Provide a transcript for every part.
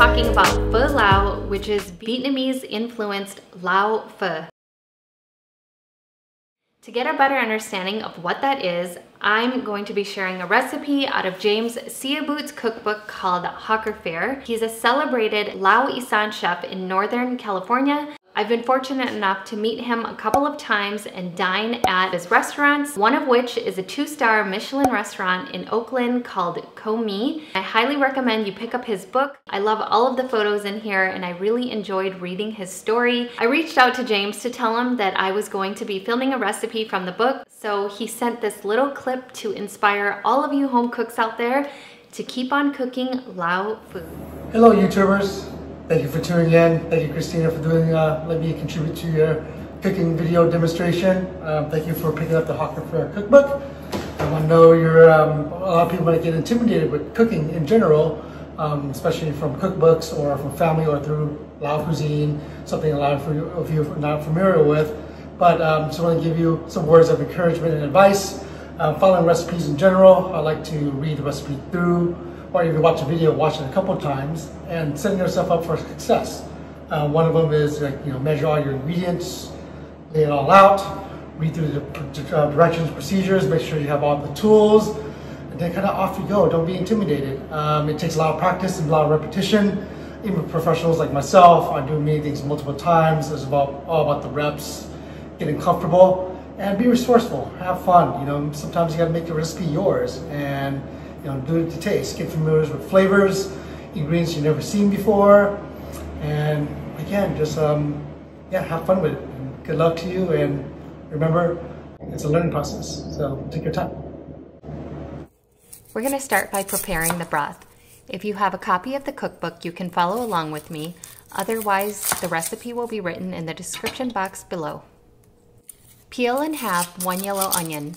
talking about pho Lao, which is Vietnamese-influenced Lao pho. To get a better understanding of what that is, I'm going to be sharing a recipe out of James Syhabout's cookbook called Hawker Fare. He's a celebrated Lao Isan chef in Northern California. I've been fortunate enough to meet him a couple of times and dine at his restaurants, one of which is a 2-star Michelin restaurant in Oakland called Komi. I highly recommend you pick up his book. I love all of the photos in here and I really enjoyed reading his story. I reached out to James to tell him that I was going to be filming a recipe from the book, so he sent this little clip to inspire all of you home cooks out there to keep on cooking Lao food. Hello YouTubers! Thank you for tuning in. Thank you, Christina, for doing let me contribute to your cooking video demonstration. Thank you for picking up the Hawker Fare cookbook. I know you're a lot of people might get intimidated with cooking in general, especially from cookbooks or from family or through Lao cuisine, something a lot of you are not familiar with. But just want to give you some words of encouragement and advice. Following recipes in general, I like to read the recipe through, or even watch a video, watch it a couple of times, and setting yourself up for success. One of them is, like, you know, measure all your ingredients, lay it all out, read through the directions, procedures, make sure you have all the tools, and then kind of off you go. Don't be intimidated. It takes a lot of practice and a lot of repetition. Even professionals like myself, I do many things multiple times. It's all about the reps, getting comfortable, and be resourceful, have fun. You know, sometimes you gotta make the recipe yours, and you know, do it to taste. Get familiar with flavors, ingredients you've never seen before, and again, just yeah, have fun with it. And good luck to you, and remember, it's a learning process, so take your time. We're gonna start by preparing the broth. If you have a copy of the cookbook, you can follow along with me. Otherwise, the recipe will be written in the description box below. Peel and halve one yellow onion.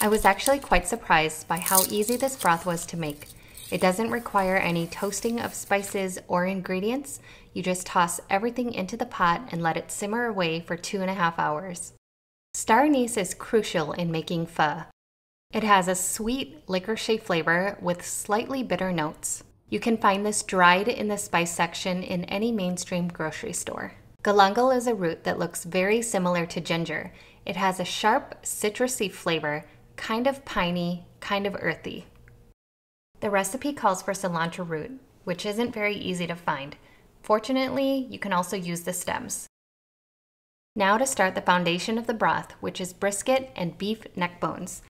I was actually quite surprised by how easy this broth was to make. It doesn't require any toasting of spices or ingredients. You just toss everything into the pot and let it simmer away for 2.5 hours. Star anise is crucial in making pho. It has a sweet licorice flavor with slightly bitter notes. You can find this dried in the spice section in any mainstream grocery store. Galangal is a root that looks very similar to ginger. It has a sharp, citrusy flavor, kind of piney, kind of earthy. The recipe calls for cilantro root, which isn't very easy to find. Fortunately, you can also use the stems. Now to start the foundation of the broth, which is brisket and beef neck bones.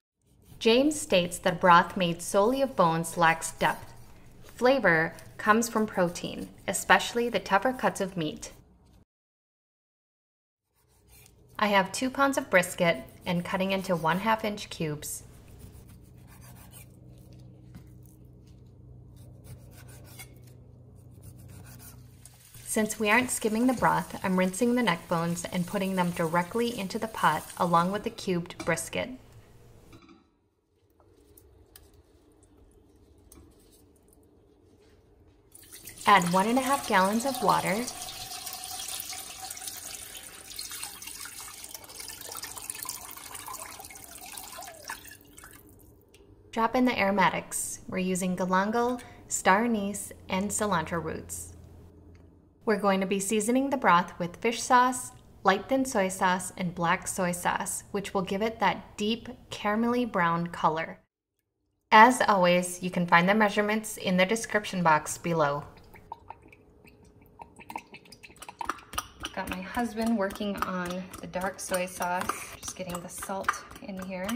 James states that broth made solely of bones lacks depth. Flavor comes from protein, especially the tougher cuts of meat. I have 2 pounds of brisket and cutting into 1/2-inch cubes. Since we aren't skimming the broth, I'm rinsing the neck bones and putting them directly into the pot along with the cubed brisket. Add 1.5 gallons of water, 1. Drop in the aromatics. We're using galangal, star anise, and cilantro roots. We're going to be seasoning the broth with fish sauce, light thin soy sauce, and black soy sauce, which will give it that deep caramelly brown color. As always, you can find the measurements in the description box below. Got my husband working on the dark soy sauce, just getting the salt in here.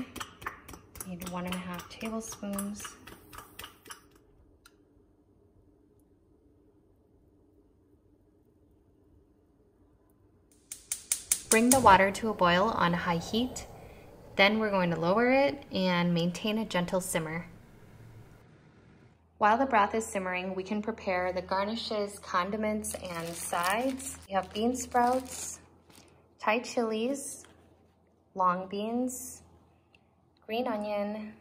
Need 1.5 tablespoons. Bring the water to a boil on high heat. Then we're going to lower it and maintain a gentle simmer. While the broth is simmering, we can prepare the garnishes, condiments, and sides. We have bean sprouts, Thai chilies, long beans, green onion,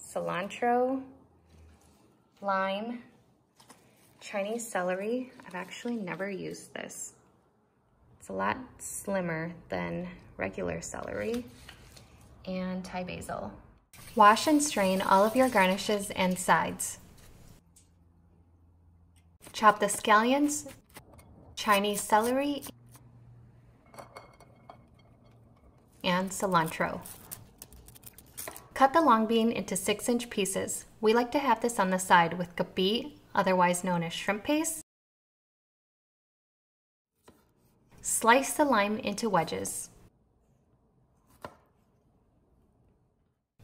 cilantro, lime, Chinese celery. I've actually never used this. It's a lot slimmer than regular celery, and Thai basil. Wash and strain all of your garnishes and sides. Chop the scallions, Chinese celery, and cilantro. Cut the long bean into 6-inch pieces. We like to have this on the side with gapi, otherwise known as shrimp paste. Slice the lime into wedges.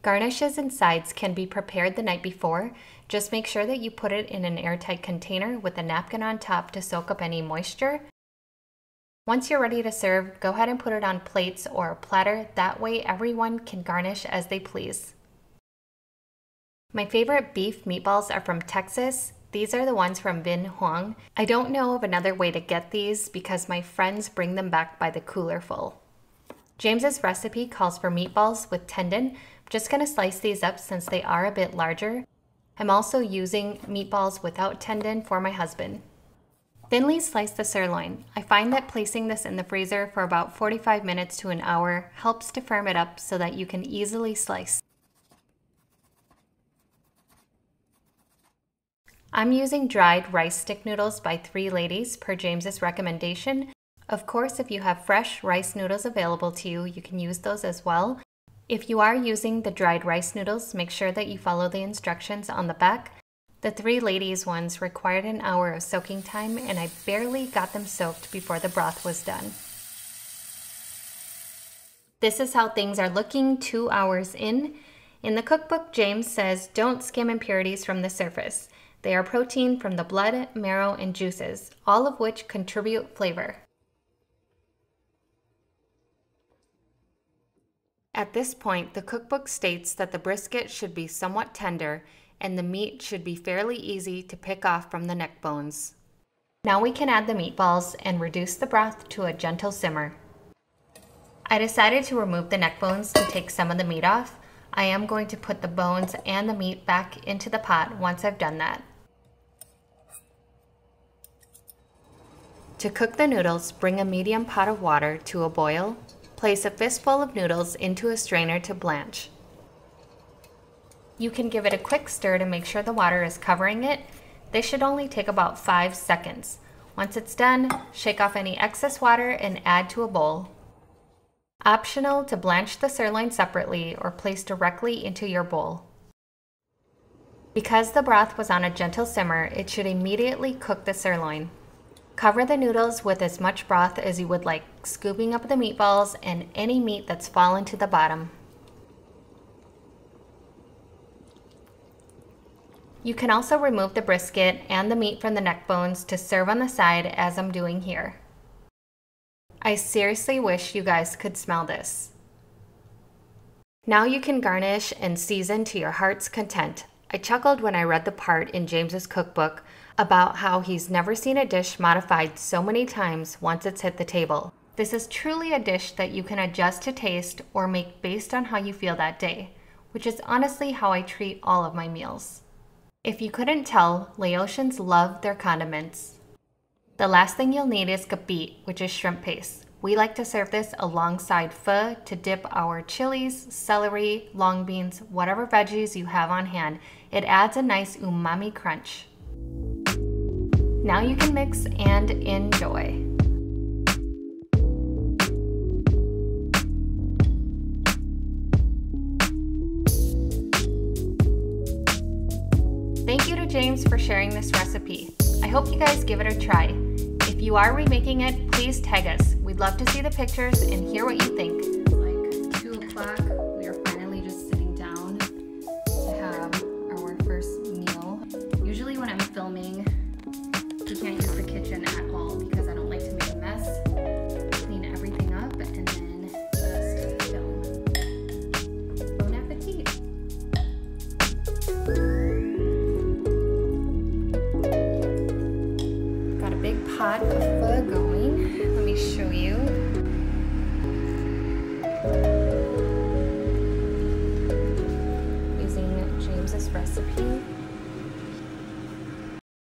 Garnishes and sides can be prepared the night before. Just make sure that you put it in an airtight container with a napkin on top to soak up any moisture. Once you're ready to serve, go ahead and put it on plates or a platter. That way everyone can garnish as they please. My favorite beef meatballs are from Texas. These are the ones from Vin Huang. I don't know of another way to get these because my friends bring them back by the cooler full. James's recipe calls for meatballs with tendon. I'm just gonna slice these up since they are a bit larger. I'm also using meatballs without tendon for my husband. Thinly slice the sirloin. I find that placing this in the freezer for about 45 minutes to an hour helps to firm it up so that you can easily slice. I'm using dried rice stick noodles by Three Ladies per James's recommendation. Of course, if you have fresh rice noodles available to you, you can use those as well. If you are using the dried rice noodles, make sure that you follow the instructions on the back. The Three Ladies ones required an hour of soaking time, and I barely got them soaked before the broth was done. This is how things are looking 2 hours in. In the cookbook, James says, don't skim impurities from the surface. They are protein from the blood, marrow, and juices, all of which contribute flavor. At this point, the cookbook states that the brisket should be somewhat tender and the meat should be fairly easy to pick off from the neck bones. Now we can add the meatballs and reduce the broth to a gentle simmer. I decided to remove the neck bones to take some of the meat off. I am going to put the bones and the meat back into the pot once I've done that. To cook the noodles, bring a medium pot of water to a boil. Place a fistful of noodles into a strainer to blanch. You can give it a quick stir to make sure the water is covering it. This should only take about 5 seconds. Once it's done, shake off any excess water and add to a bowl. Optional to blanch the sirloin separately or place directly into your bowl. Because the broth was on a gentle simmer, it should immediately cook the sirloin. Cover the noodles with as much broth as you would like, scooping up the meatballs and any meat that's fallen to the bottom. You can also remove the brisket and the meat from the neck bones to serve on the side as I'm doing here. I seriously wish you guys could smell this. Now you can garnish and season to your heart's content. I chuckled when I read the part in James's cookbook about how he's never seen a dish modified so many times once it's hit the table. This is truly a dish that you can adjust to taste or make based on how you feel that day, which is honestly how I treat all of my meals. If you couldn't tell, Laotians love their condiments. The last thing you'll need is gapi, which is shrimp paste. We like to serve this alongside pho to dip our chilies, celery, long beans, whatever veggies you have on hand. It adds a nice umami crunch. Now you can mix and enjoy. Thank you to James for sharing this recipe. I hope you guys give it a try. If you are remaking it, please tag us. We'd love to see the pictures and hear what you think. Like 2 o'clock, we are finally just sitting down to have our first meal. Usually when I'm filming, we can't use the kitchen at all because I don't like to make a mess, clean everything up, and then just film. Bon appetit! Hot.